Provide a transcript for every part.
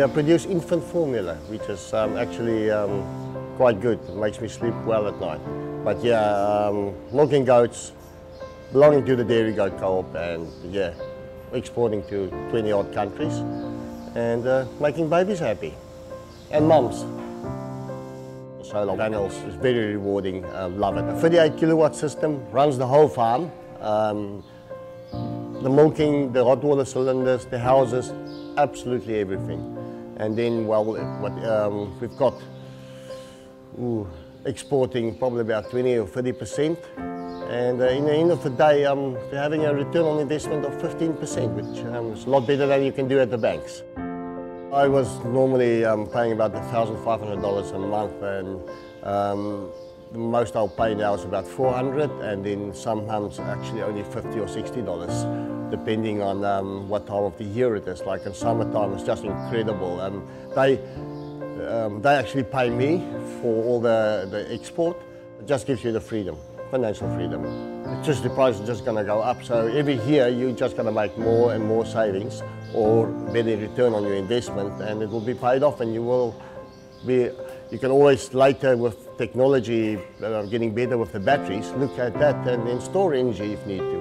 They produce infant formula, which is actually quite good. It makes me sleep well at night. But yeah, milking goats belonging to the Dairy Goat Co-op, and yeah, exporting to 20 odd countries and making babies happy and mums. Solar panels is very rewarding. I love it. A 38-kilowatt system runs the whole farm. The milking, the hot water cylinders, the houses, absolutely everything. And then, well, we've got exporting probably about 20 or 30%. And in the end of the day, we're having a return on investment of 15%, which is a lot better than you can do at the banks. I was normally paying about $1,500 a month, and the most I'll pay now is about $400, and then sometimes actually only $50 or $60, depending on what time of the year it is. Like in summertime, it's just incredible. They actually pay me for all the export. It just gives you the freedom, financial freedom. It's just the price is just going to go up, so every year you're just going to make more and more savings or better return on your investment, and it will be paid off, and you will be, you can always later with technology getting better with the batteries, look at that and then store energy if need to.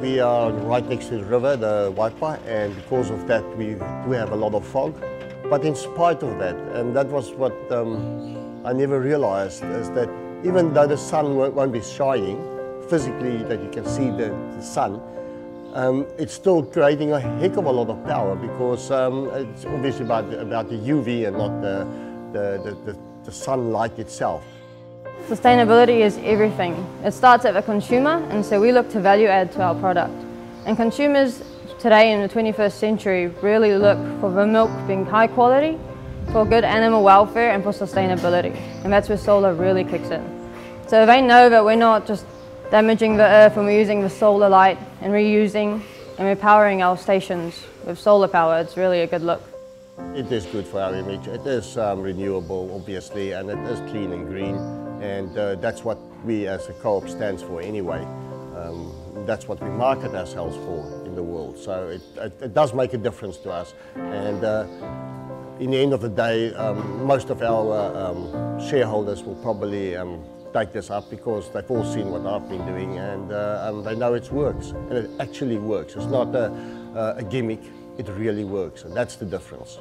We are right next to the river, the Waipa, and because of that we do have a lot of fog. But in spite of that, and that was what I never realized, is that even though the sun won't be shining, physically that you can see the sun, it's still creating a heck of a lot of power, because it's obviously about the UV and not the sunlight itself. Sustainability is everything. It starts at the consumer, and so we look to value add to our product. And consumers today in the 21st century really look for the milk being high quality, for good animal welfare and for sustainability. And that's where solar really kicks in. So they know that we're not just damaging the earth when we're using the solar light and reusing and repowering our stations with solar power. It's really a good look. It is good for our image. It is renewable, obviously, and it is clean and green. And that's what we as a co-op stands for anyway. That's what we market ourselves for in the world. So it does make a difference to us. And in the end of the day, most of our shareholders will probably take this up, because they've all seen what I've been doing, and they know it works, and it actually works. It's not a gimmick, it really works, and that's the difference.